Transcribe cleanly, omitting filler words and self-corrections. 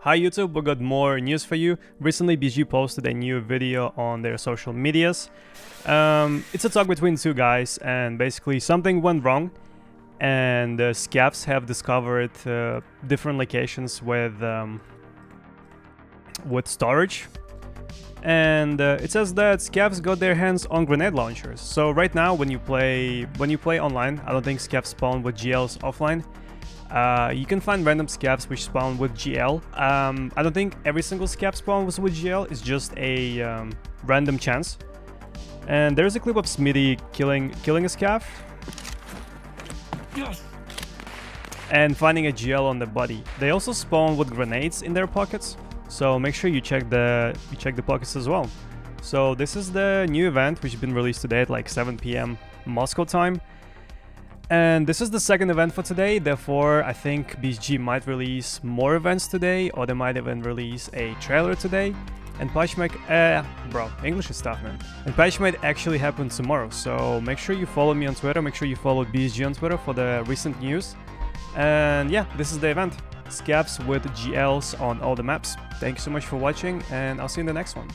Hi YouTube, we got more news for you. Recently BG posted a new video on their social medias. It's a talk between two guys and basically something went wrong and Scavs have discovered different locations with storage. And it says that Scavs got their hands on grenade launchers. So right now when you play online, I don't think Scavs spawn with GLs offline. You can find random Scavs which spawn with GL. I don't think every single Scav spawn was with GL, it's just a random chance. And there's a clip of Smitty killing a Scav. Yes. And finding a GL on the body. They also spawn with grenades in their pockets, so make sure you check the pockets as well. So this is the new event which has been released today at like 7 PM Moscow time. And this is the second event for today, therefore I think BG might release more events today, or they might even release a trailer today. And Patchmate, bro, English is tough, man. And Patchmate actually happens tomorrow, so make sure you follow me on Twitter, make sure you follow BSG on Twitter for the recent news. And yeah, this is the event. Scavs with GLs on all the maps. Thank you so much for watching, and I'll see you in the next one.